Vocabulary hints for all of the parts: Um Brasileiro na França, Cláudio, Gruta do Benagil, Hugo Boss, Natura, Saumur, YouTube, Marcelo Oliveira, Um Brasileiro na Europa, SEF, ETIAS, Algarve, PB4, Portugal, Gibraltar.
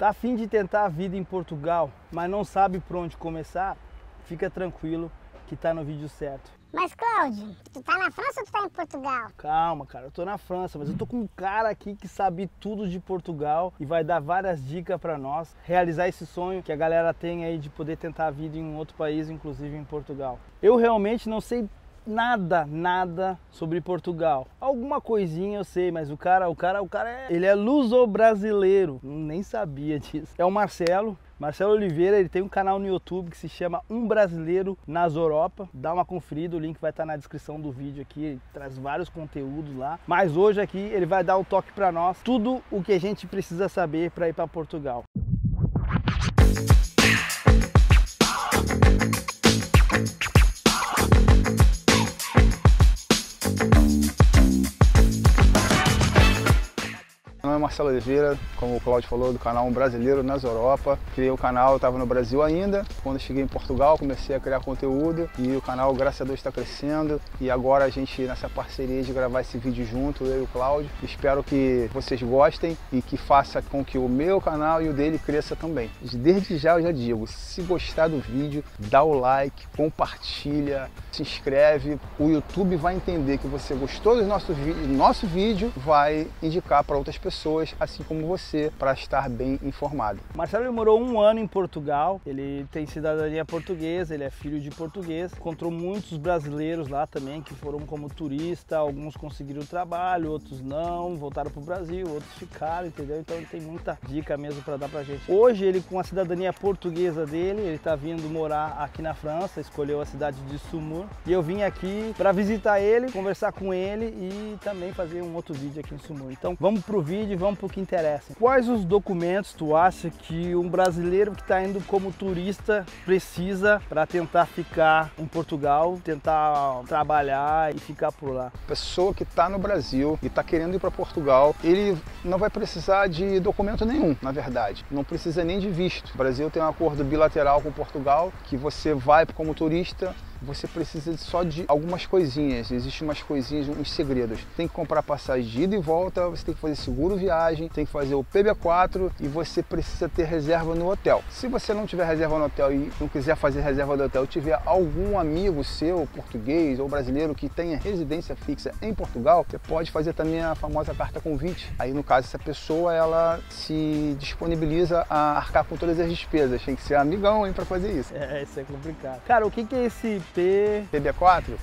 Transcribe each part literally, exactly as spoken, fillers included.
Tá a fim de tentar a vida em Portugal, mas não sabe por onde começar? Fica tranquilo que tá no vídeo certo. Mas Cláudio, tu tá na França ou tu tá em Portugal? Calma, cara, eu tô na França, mas eu tô com um cara aqui que sabe tudo de Portugal e vai dar várias dicas pra nós realizar esse sonho que a galera tem aí de poder tentar a vida em um outro país, inclusive em Portugal. Eu realmente não sei nada, nada sobre Portugal. Alguma coisinha eu sei, mas o cara, o cara, o cara é... ele é luso-brasileiro. Nem sabia disso. É o Marcelo. Marcelo Oliveira, ele tem um canal no YouTube que se chama Um Brasileiro na Europa. Dá uma conferida, o link vai estar na descrição do vídeo aqui, ele traz vários conteúdos lá. Mas hoje aqui ele vai dar um toque para nós, tudo o que a gente precisa saber para ir para Portugal. Marcelo Oliveira, como o Cláudio falou, do canal Um Brasileiro nas Europa. Criei o canal, estava no Brasil ainda. Quando eu cheguei em Portugal, comecei a criar conteúdo e o canal, graças a Deus, está crescendo. E agora a gente, nessa parceria de gravar esse vídeo junto, eu e o Cláudio, espero que vocês gostem e que faça com que o meu canal e o dele cresça também. Desde já eu já digo, se gostar do vídeo, dá o like, compartilha, se inscreve. O YouTube vai entender que você gostou do nosso vídeo, nosso vídeo vai indicar para outras pessoas, assim como você, para estar bem informado. Marcelo morou um ano em Portugal, ele tem cidadania portuguesa, ele é filho de português, encontrou muitos brasileiros lá também que foram como turista, alguns conseguiram trabalho, outros não, voltaram para o Brasil, outros ficaram, entendeu? Então ele tem muita dica mesmo para dar para gente. Hoje ele, com a cidadania portuguesa dele, ele está vindo morar aqui na França, escolheu a cidade de Saumur, e eu vim aqui para visitar ele, conversar com ele e também fazer um outro vídeo aqui em Saumur. Então vamos pro vídeo. Vamos para o que interessa. Quais os documentos tu acha que um brasileiro que está indo como turista precisa para tentar ficar em Portugal, tentar trabalhar e ficar por lá? Pessoa que está no Brasil e está querendo ir para Portugal, ele não vai precisar de documento nenhum, na verdade. Não precisa nem de visto. O Brasil tem um acordo bilateral com Portugal que você vai como turista. Você precisa só de algumas coisinhas, existem umas coisinhas, uns segredos. Tem que comprar passagem de ida e volta, você tem que fazer seguro viagem, tem que fazer o P B quatro e você precisa ter reserva no hotel. Se você não tiver reserva no hotel e não quiser fazer reserva do hotel, tiver algum amigo seu, português ou brasileiro, que tenha residência fixa em Portugal, você pode fazer também a famosa carta convite. Aí, no caso, essa pessoa, ela se disponibiliza a arcar com todas as despesas. Tem que ser amigão, hein, para fazer isso. É, isso é complicado. Cara, o que que é esse... P B quatro?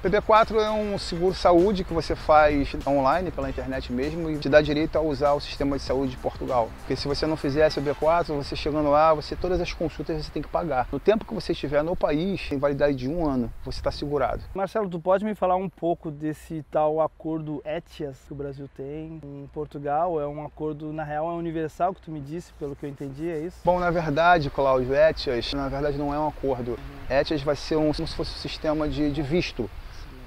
P B quatro é um seguro-saúde que você faz online, pela internet mesmo, e te dá direito a usar o sistema de saúde de Portugal. Porque se você não fizer esse P B quatro, você chegando lá, você, todas as consultas você tem que pagar. No tempo que você estiver no país, tem validade de um ano, você está segurado. Marcelo, tu pode me falar um pouco desse tal acordo ETIAS que o Brasil tem em Portugal? É um acordo, na real, é universal, que tu me disse, pelo que eu entendi, é isso? Bom, na verdade, Cláudio, ETIAS, na verdade, não é um acordo. ETIAS vai ser um... como se fosse um sistema de, de visto.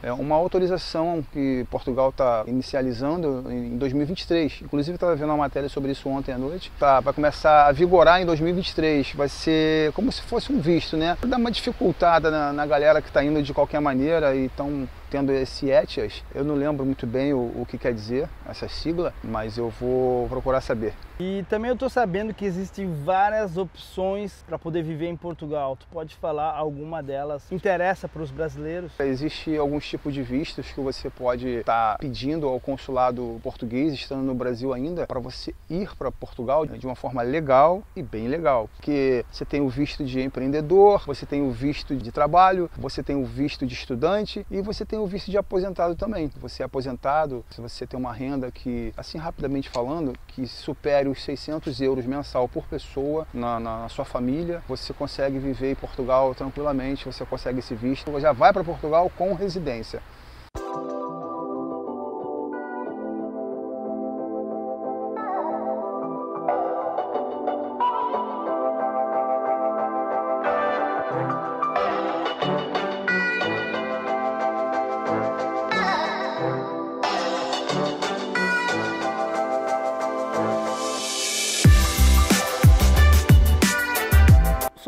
É uma autorização que Portugal está inicializando em dois mil e vinte e três. Inclusive, estava vendo uma matéria sobre isso ontem à noite. Tá, vai começar a vigorar em dois mil e vinte e três. Vai ser como se fosse um visto, né? Para dar uma dificultada na, na galera que está indo de qualquer maneira e tão tendo esse ETIAS. Eu não lembro muito bem o, o que quer dizer essa sigla, mas eu vou procurar saber. E também eu estou sabendo que existem várias opções para poder viver em Portugal. Tu pode falar alguma delas? Interessa para os brasileiros? Existe alguns tipos de vistos que você pode estar tá pedindo ao consulado português, estando no Brasil ainda, para você ir para Portugal de uma forma legal e bem legal. Porque você tem o visto de empreendedor, você tem o visto de trabalho, você tem o visto de estudante e você tem o visto de aposentado também. Você é aposentado, se você tem uma renda que, assim rapidamente falando, que supere os seiscentos euros mensal por pessoa na, na sua família, você consegue viver em Portugal tranquilamente, você consegue esse visto, já vai para Portugal com residência.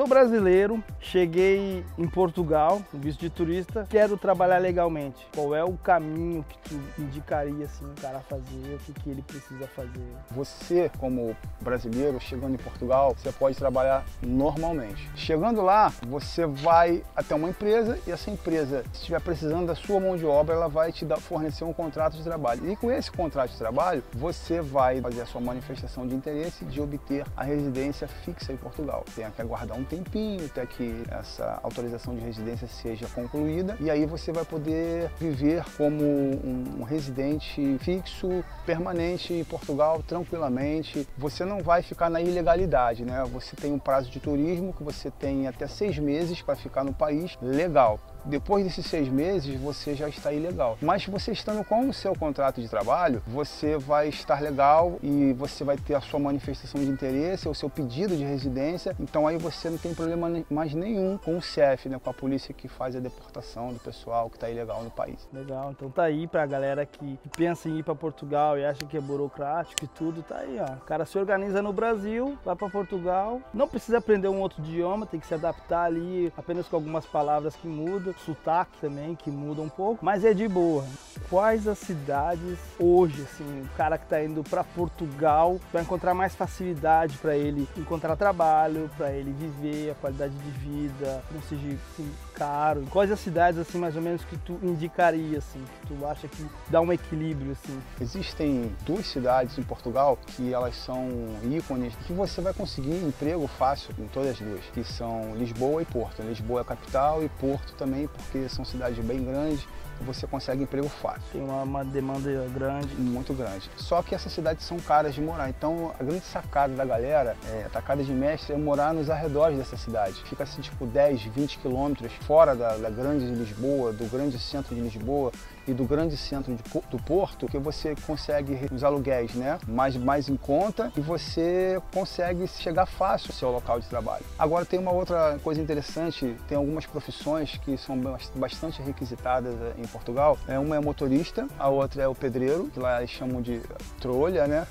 Sou brasileiro, cheguei em Portugal, visto de turista, quero trabalhar legalmente. Qual é o caminho que tu indicaria assim, o cara fazer, o que, que ele precisa fazer? Você, como brasileiro, chegando em Portugal, você pode trabalhar normalmente. Chegando lá, você vai até uma empresa e essa empresa, se estiver precisando da sua mão de obra, ela vai te dar, fornecer um contrato de trabalho. E com esse contrato de trabalho, você vai fazer a sua manifestação de interesse de obter a residência fixa em Portugal. Tem que aguardar um um tempinho até que essa autorização de residência seja concluída e aí você vai poder viver como um residente fixo, permanente em Portugal, tranquilamente. Você não vai ficar na ilegalidade, né? Você tem um prazo de turismo que você tem até seis meses para ficar no país legal. Depois desses seis meses, você já está ilegal. Mas você estando com o seu contrato de trabalho, você vai estar legal e você vai ter a sua manifestação de interesse, o seu pedido de residência. Então aí você não tem problema mais nenhum com o S E F, né? Com a polícia que faz a deportação do pessoal que está ilegal no país. Legal, então tá aí pra galera que pensa em ir para Portugal e acha que é burocrático e tudo, tá aí, ó. O cara se organiza no Brasil, vai para Portugal, não precisa aprender um outro idioma, tem que se adaptar ali apenas com algumas palavras que mudam. Sotaque também, que muda um pouco, mas é de boa. Quais as cidades hoje, assim, o cara que está indo para Portugal vai encontrar mais facilidade para ele encontrar trabalho, para ele viver, a qualidade de vida, não seja assim, caro? Quais as cidades, assim, mais ou menos que tu indicaria, assim, que tu acha que dá um equilíbrio, assim? Existem duas cidades em Portugal que elas são ícones, que você vai conseguir emprego fácil em todas as duas, que são Lisboa e Porto. Lisboa é a capital e Porto também, porque são cidades bem grandes e você consegue emprego fácil. Tem uma, uma demanda grande. Muito grande. Só que essas cidades são caras de morar, então a grande sacada da galera, é, a sacada de mestre, é morar nos arredores dessa cidade. Fica assim tipo dez, vinte quilômetros fora da, da grande Lisboa, do grande centro de Lisboa e do grande centro de, do Porto, que você consegue os aluguéis, né, mais, mais em conta e você consegue chegar fácil ao seu local de trabalho. Agora tem uma outra coisa interessante, tem algumas profissões que são bastante requisitadas em Portugal. Uma é motorista, a outra é o pedreiro, que lá eles chamam de trolha, né?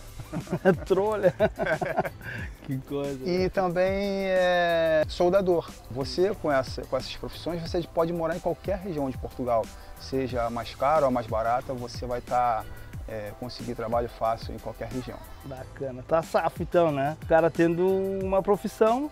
Trolha! Que coisa! E né? Também é soldador. Você, com, essa, com essas profissões, você pode morar em qualquer região de Portugal. Seja mais cara ou mais barata, você vai estar... Tá É, conseguir trabalho fácil em qualquer região. Bacana, tá safo então, né? O cara tendo uma profissão,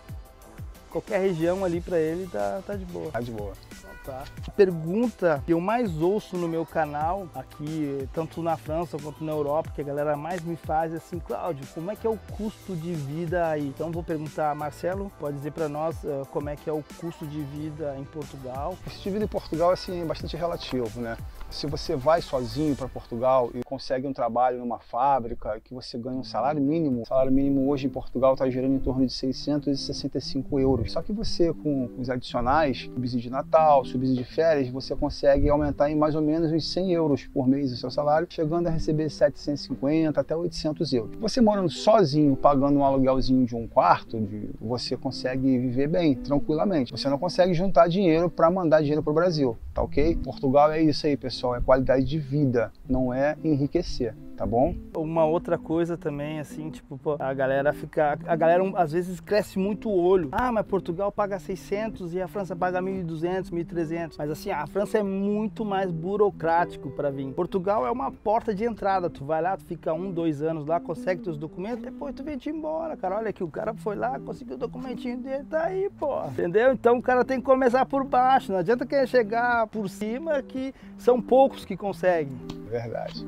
qualquer região ali pra ele tá, tá de boa. Tá de boa. Então, tá. A pergunta que eu mais ouço no meu canal, aqui, tanto na França quanto na Europa, que a galera mais me faz, é assim, Cláudio, como é que é o custo de vida aí? Então vou perguntar, Marcelo, pode dizer pra nós uh, como é que é o custo de vida em Portugal? O custo de vida em Portugal, assim, é bastante relativo, né? Se você vai sozinho para Portugal e consegue um trabalho numa fábrica, que você ganha um salário mínimo, o salário mínimo hoje em Portugal está girando em torno de seiscentos e sessenta e cinco euros. Só que você, com os adicionais, subsídio de Natal, subsídio de férias, você consegue aumentar em mais ou menos uns cem euros por mês o seu salário, chegando a receber setecentos e cinquenta até oitocentos euros. Você morando sozinho, pagando um aluguelzinho de um quarto, você consegue viver bem, tranquilamente. Você não consegue juntar dinheiro para mandar dinheiro para o Brasil, tá ok? Portugal é isso aí, pessoal. É qualidade de vida, não é enriquecer, tá bom? Uma outra coisa também, assim, tipo, pô, a galera fica... A galera, às vezes, cresce muito o olho. Ah, mas Portugal paga seiscentos e a França paga mil e duzentos, mil e trezentos. Mas, assim, a França é muito mais burocrático para vir. Portugal é uma porta de entrada. Tu vai lá, tu fica um, dois anos lá, consegue teus documentos, depois tu vem te embora, cara. Olha aqui, o cara foi lá, conseguiu o documentinho dele, tá aí, pô. Entendeu? Então, o cara tem que começar por baixo. Não adianta querer chegar por cima, que são poucos que conseguem. Verdade.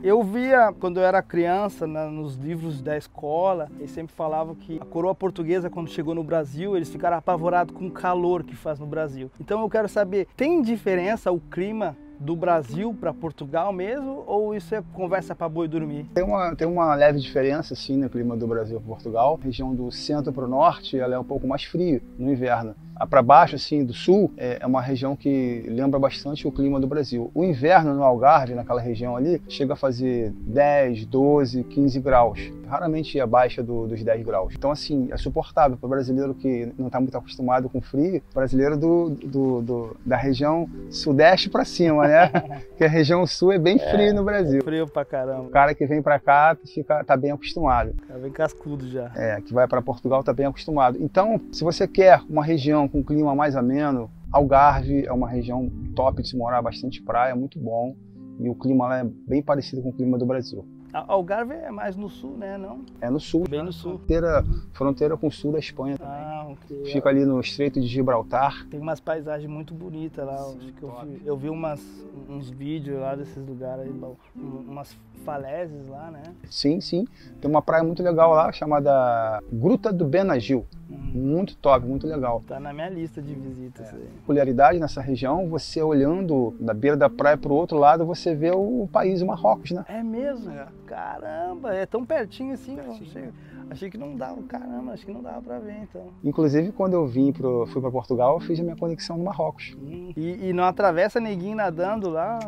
Eu via, quando eu era criança, na, nos livros da escola, eles sempre falavam que a coroa portuguesa, quando chegou no Brasil, eles ficaram apavorados com o calor que faz no Brasil. Então eu quero saber, tem diferença o clima do Brasil para Portugal mesmo, ou isso é conversa para boi dormir? Tem uma, tem uma leve diferença, sim, no clima do Brasil para Portugal. A região do centro para o norte, ela é um pouco mais fria no inverno. para baixo assim, do sul, é uma região que lembra bastante o clima do Brasil. O inverno no Algarve, naquela região ali, chega a fazer dez, doze, quinze graus. Raramente abaixo do, dos dez graus. Então, assim, é suportável para o brasileiro que não está muito acostumado com frio, brasileiro do, do, do, da região sudeste para cima, né? Porque a região sul é bem frio é, no Brasil. É frio pra caramba. O cara que vem para cá fica, tá bem acostumado. O cara vem cascudo já. É, que vai para Portugal tá bem acostumado. Então, se você quer uma região com um clima mais ameno, Algarve é uma região top de se morar, bastante praia, muito bom. E o clima lá é bem parecido com o clima do Brasil. Algarve é mais no sul, né? Não? É no sul. Bem no sul. Fronteira, fronteira com o sul da Espanha também. Ah, ok. Fica ali no Estreito de Gibraltar. Tem umas paisagens muito bonitas lá. Sim, acho que eu vi, eu vi umas, uns vídeos lá desses lugares, umas falésias lá, né? Sim, sim. Tem uma praia muito legal lá, chamada Gruta do Benagil. Muito top, muito legal. Tá na minha lista de visitas. É. Peculiaridade nessa região, você olhando da beira da praia para o outro lado, você vê o país, o Marrocos, né? É mesmo? É. Caramba, é tão pertinho assim. Pertinho. Achei, achei que não dava, caramba, achei que não dava para ver, então. Inclusive, quando eu vim pro, fui para Portugal, eu fiz a minha conexão no Marrocos. Hum. E, e não atravessa neguinho nadando lá?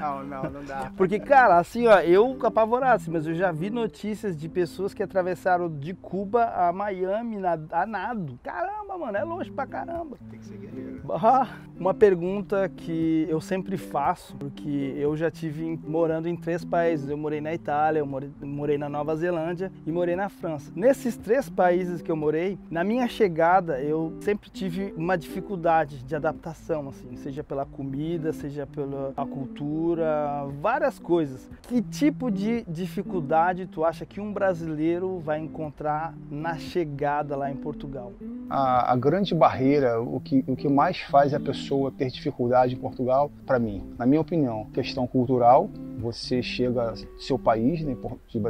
Não, não, não dá. Porque, cara, assim, ó, eu apavorasse, mas eu já vi notícias de pessoas que atravessaram de Cuba a Miami a nado. Caramba, mano, é longe pra caramba. Tem que ser guerreiro. Ah, uma pergunta que eu sempre faço, porque eu já tive morando em três países. Eu morei na Itália, eu morei, morei na Nova Zelândia e morei na França. Nesses três países que eu morei, na minha chegada, eu sempre tive uma dificuldade de adaptação, assim, seja pela comida, seja pela a cultura, várias coisas. Que tipo de dificuldade tu acha que um brasileiro vai encontrar na chegada lá em Portugal? A, a grande barreira, o que, o que mais faz a pessoa ter dificuldade em Portugal, para mim, na minha opinião, questão cultural. Você chega ao seu país, né,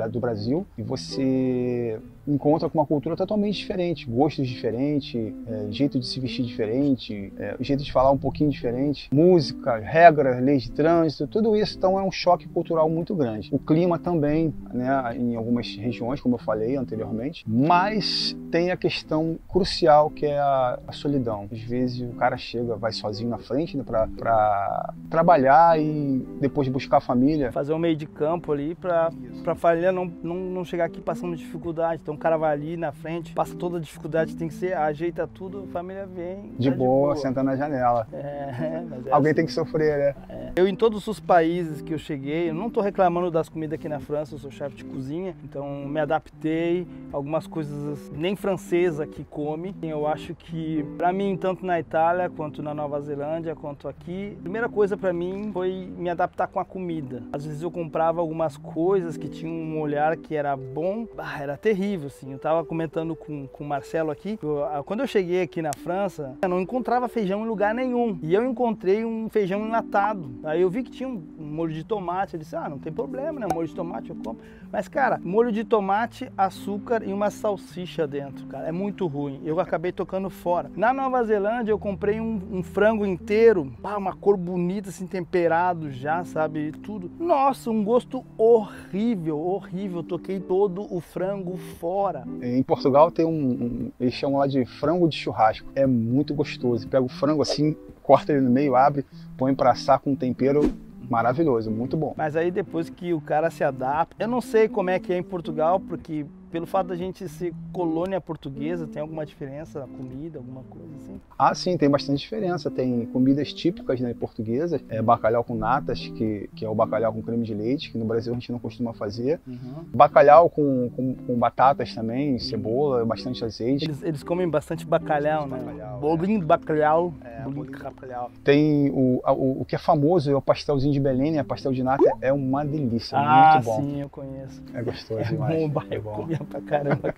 do Brasil, e você encontra com uma cultura totalmente diferente, gostos diferentes, é, jeito de se vestir diferente, é, jeito de falar um pouquinho diferente, música, regras, leis de trânsito, tudo isso, então é um choque cultural muito grande. O clima também, né, em algumas regiões, como eu falei anteriormente, mas tem a questão crucial que é a, a solidão. Às vezes o cara chega, vai sozinho na frente, né, para trabalhar e depois buscar a família. Fazer um meio de campo ali para a família não, não, não chegar aqui passando dificuldade. Então o cara vai ali na frente, passa toda a dificuldade que tem que ser, ajeita tudo, a família vem. De, tá boa, de boa, senta na janela. É, mas é alguém assim. Tem que sofrer, né? É. Eu, em todos os países que eu cheguei, eu não estou reclamando das comidas aqui na França, eu sou chefe de cozinha, então me adaptei. Algumas coisas nem francesa que come. Eu acho que, para mim, tanto na Itália, quanto na Nova Zelândia, quanto aqui, a primeira coisa para mim foi me adaptar com a comida. Às vezes eu comprava algumas coisas que tinham um olhar que era bom, ah, era terrível. Assim, eu estava comentando com, com o Marcelo aqui, eu, quando eu cheguei aqui na França, eu não encontrava feijão em lugar nenhum. E eu encontrei um feijão enlatado. Aí eu vi que tinha um molho de tomate, eu disse, ah, não tem problema, né? Molho de tomate eu como. Mas, cara, molho de tomate, açúcar e uma salsicha dentro, cara, é muito ruim. Eu acabei tocando fora. Na Nova Zelândia eu comprei um, um frango inteiro, pá, uma cor bonita, assim, temperado já, sabe, tudo. Nossa, um gosto horrível, horrível. Eu toquei todo o frango fora. Em Portugal tem um, um, eles chamam lá de frango de churrasco, é muito gostoso, pega o frango assim, corta ele no meio, abre, põe para assar com um tempero maravilhoso, muito bom. Mas aí depois que o cara se adapta, eu não sei como é que é em Portugal, porque pelo fato da gente ser colônia portuguesa, tem alguma diferença na comida, alguma coisa assim? Ah, sim, tem bastante diferença. Tem comidas típicas, né, portuguesas, é bacalhau com natas, que, que é o bacalhau com creme de leite, que no Brasil a gente não costuma fazer. Uhum. Bacalhau com, com, com batatas também, cebola, bastante azeite. Eles, eles comem bastante bacalhau, bastante né? Bacalhau, bolinho é. de bacalhau. É, bolinho de bacalhau. Tem o, o, o que é famoso, é o pastelzinho de Belém, né? Pastel de nata é uma delícia, ah, muito bom. Ah, sim, eu conheço. É gostoso é demais. Bom, bairro, é bom. Pra caramba.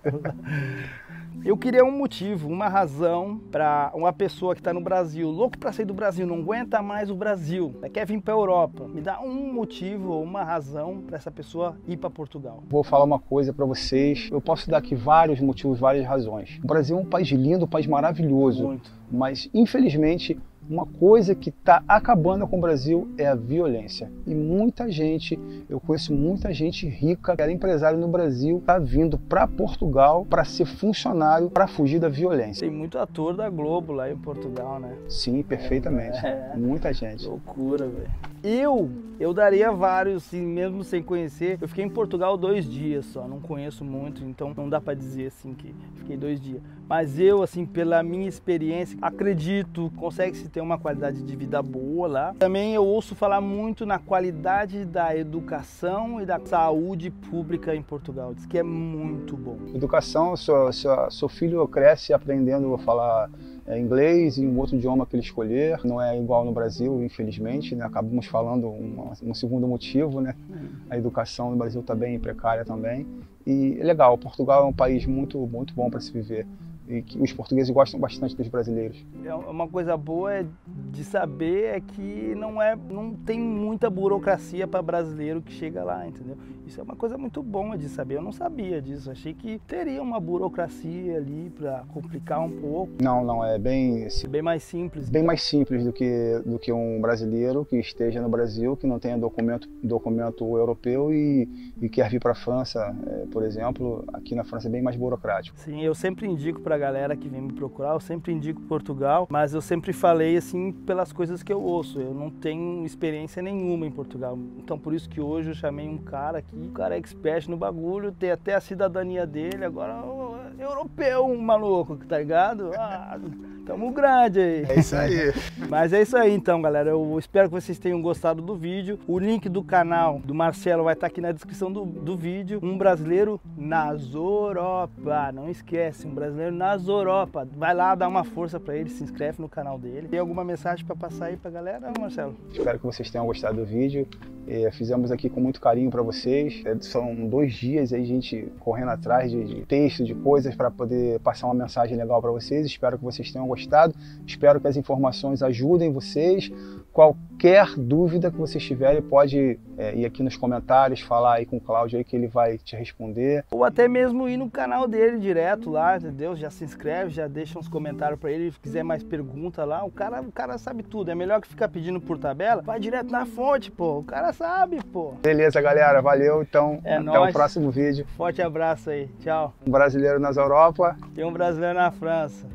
Eu queria um motivo, uma razão para uma pessoa que está no Brasil, louco para sair do Brasil, não aguenta mais o Brasil, quer vir para a Europa. Me dá um motivo ou uma razão para essa pessoa ir para Portugal. Vou falar uma coisa para vocês, eu posso dar aqui vários motivos, várias razões. O Brasil é um país lindo, um país maravilhoso, muito. Mas infelizmente Uma coisa que está acabando com o Brasil é a violência. E muita gente, eu conheço muita gente rica, que era empresário no Brasil, está vindo para Portugal para ser funcionário, para fugir da violência. Tem muito ator da Globo lá em Portugal, né? Sim, perfeitamente. É, é. Muita gente. Loucura, velho. Eu, eu daria vários, assim, mesmo sem conhecer. Eu fiquei em Portugal dois dias só, não conheço muito, então não dá para dizer assim que fiquei dois dias. Mas eu, assim, pela minha experiência, acredito, consegue-se ter uma qualidade de vida boa lá. Também eu ouço falar muito na qualidade da educação e da saúde pública em Portugal, diz que é muito bom. Educação, seu, seu, seu filho cresce aprendendo a falar inglês e um outro idioma que ele escolher, não é igual no Brasil, infelizmente, né? Acabamos falando um, um segundo motivo, né? A educação no Brasil está bem precária também. E é legal, Portugal é um país muito, muito bom para se viver. E que os portugueses gostam bastante dos brasileiros. Uma coisa boa de saber é que não, é, não tem muita burocracia para brasileiro que chega lá, entendeu? Isso é uma coisa muito boa de saber, eu não sabia disso, achei que teria uma burocracia ali para complicar um pouco. Não, não, é bem... Bem mais simples. Bem mais simples do que, do que um brasileiro que esteja no Brasil, que não tenha documento, documento europeu e, e quer vir para a França, é, por exemplo, aqui na França é bem mais burocrático. Sim, eu sempre indico para galera que vem me procurar, eu sempre indico Portugal, mas eu sempre falei assim pelas coisas que eu ouço, eu não tenho experiência nenhuma em Portugal, então por isso que hoje eu chamei um cara aqui, o cara é expert no bagulho, tem até a cidadania dele, agora oh, europeu, um maluco, tá ligado? Ah, tamo grande aí. É isso aí. Mas é isso aí então, galera, eu espero que vocês tenham gostado do vídeo, o link do canal do Marcelo vai estar aqui na descrição do, do vídeo, Um Brasileiro nas Europa, não esquece, Um Brasileiro nas nas Europa, vai lá dar uma força para ele, se inscreve no canal dele. Tem alguma mensagem para passar aí para a galera, Marcelo? Espero que vocês tenham gostado do vídeo. É, fizemos aqui com muito carinho para vocês. É, são dois dias aí, gente correndo atrás de, de texto, de coisas para poder passar uma mensagem legal para vocês. Espero que vocês tenham gostado. Espero que as informações ajudem vocês. Qualquer dúvida que vocês tiverem, pode é, ir aqui nos comentários, falar aí com o Cláudio aí que ele vai te responder. Ou até mesmo ir no canal dele direto lá, entendeu? Já se inscreve, já deixa uns comentários para ele, se quiser mais pergunta lá, o cara, o cara sabe tudo, é melhor que ficar pedindo por tabela, vai direto na fonte, pô, o cara sabe, pô. Beleza, galera, valeu, então, é até nóis. O próximo vídeo. Forte abraço aí, tchau. Um brasileiro nas Europa. E um brasileiro na França.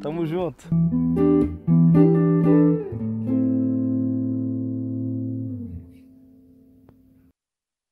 Tamo junto.